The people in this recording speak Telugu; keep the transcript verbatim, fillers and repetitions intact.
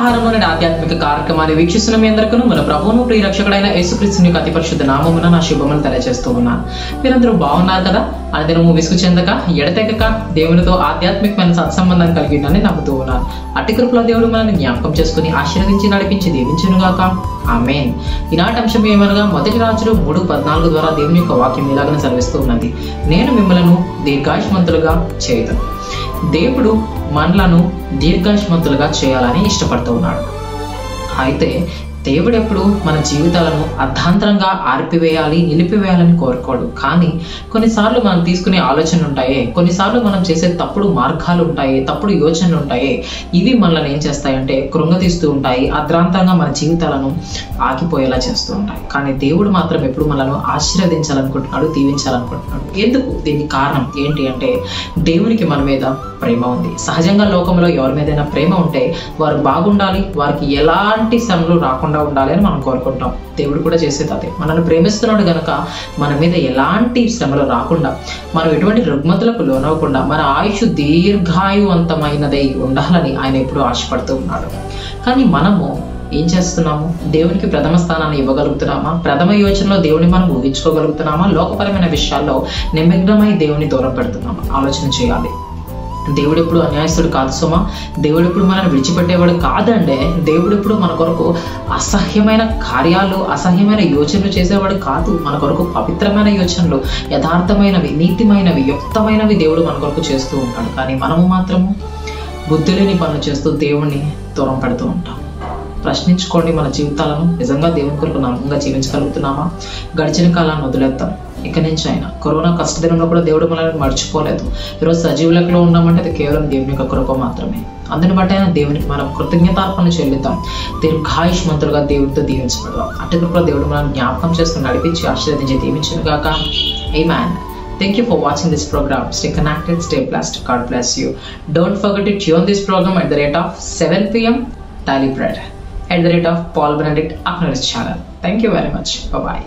ఆహారంలోని ఆధ్యాత్మిక కార్యక్రమాన్ని వీక్షిస్తున్న మీ అందరికీ మన ప్రభువును ప్రియరక్షకుడైన యేసుక్రీస్తుని అతి పరిశుద్ధ నామమున నా శుభములు తెలియజేస్తూ ఉన్నాను. మీరందరూ బాగున్నారు కదా? అనుదినము విసుగు చెందక ఎడతెగక దేవునితో ఆధ్యాత్మికమైన సత్సంబంధం కలిగిందని నమ్ముతూ ఉన్నాను. అట్టి కృపలో దేవుడు మనల్ని జ్ఞాపకం చేసుకుని ఆశీర్వదించి నడిపించి దీవించునుగాక. ఆమేన్. ఈనాటి అంశం ఏమనగా మొదటి రాజులు మూడు పద్నాలుగు ద్వారా దేవుని యొక్క వాక్యం ఇలాగనే సెలవిస్తూ ఉన్నది: నేను మిమ్మలను దీర్ఘాయుష్మంతులుగా చేయుదును. దేవుడు మనలను దీర్ఘాయుష్మంతులుగా చేయాలని ఇష్టపడుతూ ఉన్నాడు. అయితే దేవుడు ఎప్పుడు మన జీవితాలను అర్ధాంతరంగా ఆర్పివేయాలి, నిలిపివేయాలని కోరుకోడు. కానీ కొన్నిసార్లు మనం తీసుకునే ఆలోచనలు ఉంటాయే, కొన్నిసార్లు మనం చేసే తప్పుడు మార్గాలు ఉంటాయి, తప్పుడు యోచనలు ఉంటాయి. ఇవి మనల్ని ఏం చేస్తాయంటే కృంగతీస్తూ ఉంటాయి, అర్ధాంతరంగా మన జీవితాలను ఆగిపోయేలా చేస్తూ ఉంటాయి. కానీ దేవుడు మాత్రం ఎప్పుడు మనల్ని ఆశీర్వదించాలనుకుంటున్నాడు, దీవించాలనుకుంటున్నాడు. ఎందుకు? దీనికి కారణం ఏంటి అంటే దేవునికి మన మీద ప్రేమ ఉంది. సహజంగా లోకంలో ఎవరి మీదైనా ప్రేమ ఉంటే వారు బాగుండాలి, వారికి ఎలాంటి శ్రమలు రాకుండా ఉండాలి అని మనం కోరుకుంటాం. దేవుడు కూడా చేసేది అదే. మనల్ని ప్రేమిస్తున్నాడు గనక మన మీద ఎలాంటి శ్రమలు రాకుండా, మనం ఎటువంటి రుగ్మతులకు లోనవ్వకుండా మన ఆయుష్ దీర్ఘాయువంతమైనదై ఉండాలని ఆయన ఎప్పుడూ ఆశపడుతూ ఉన్నాడు. కానీ మనము ఏం చేస్తున్నాము? దేవునికి ప్రథమ స్థానాన్ని ఇవ్వగలుగుతున్నామా? ప్రథమ యోచనలో దేవుని మనం ఊహించుకోగలుగుతున్నామా? లోకపరమైన విషయాల్లో నిమగ్నమై దేవుని దూరం పెడుతున్నామా? ఆలోచన చేయాలి. దేవుడు ఎప్పుడు అన్యాయస్తుడు కాదు సుమా. దేవుడు ఎప్పుడు మనల్ని విడిచిపెట్టేవాడు కాదంటే, దేవుడు ఎప్పుడు మన కొరకు అసహ్యమైన కార్యాలు, అసహ్యమైన యోచనలు చేసేవాడు కాదు. మన కొరకు పవిత్రమైన యోచనలు, యథార్థమైనవి, నీతిమైనవి, యుక్తమైనవి దేవుడు మన కొరకు చేస్తూ ఉంటాడు. కానీ మనము మాత్రము బుద్ధి లేని పనులు చేస్తూ దేవుణ్ణి దూరం పెడుతూ ఉంటాం. ప్రశ్నించుకోండి, మన జీవితాలను నిజంగా దేవుని కొరకు నమ్మకంగా జీవించగలుగుతున్నామా? గడిచిన కాలాన్ని వదిలేద్దాం. ఇక నుంచి ఆయన కరోనా కష్టదినంలో కూడా దేవుడు మనల్ని మర్చిపోలేదు. ఈరోజు సజీవులకులో ఉన్నామంటే అది కేవలం దేవుని యొక్క కృప మాత్రమే. అందుని బట్టి ఆయన దేవునికి మనం కృతజ్ఞతార్పణ చెల్లిద్దాం. దీర్ఘాయుష్మంతులుగా దేవుడితో దీవించబడదాం. అటు కృపలో దేవుడు మనల్ని జ్ఞాపకం చేసుకుని నడిపించి ఆశీర్వదించి దీవించుగాక. ఆమేన్. Thank you for watching this program. Stay connected, stay blessed. God bless you. Don't forget to tune this program at the rate of seven p m daily prayer at the rate of Paul Benedict Akunuris channel. Thank you very much. Bye bye.